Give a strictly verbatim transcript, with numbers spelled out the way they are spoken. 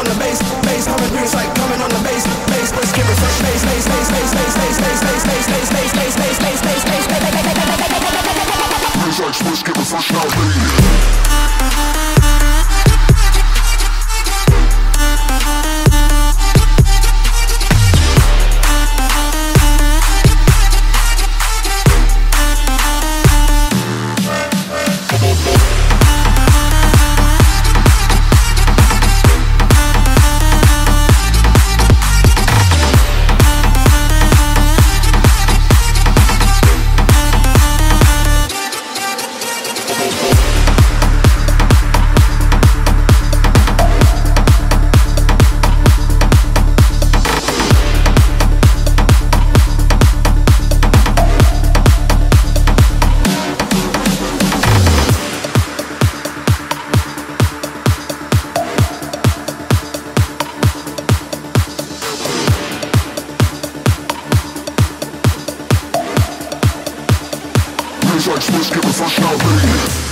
on the bass, bass, coming green, it's like coming on the bass, bass, let's give it fresh bass, bass, bass, bass, bass, bass, bass, bass, bass, bass, bass, bass, bass, bass, bass, bass, bass, bass, bass, bass, let's give it fresh now, baby.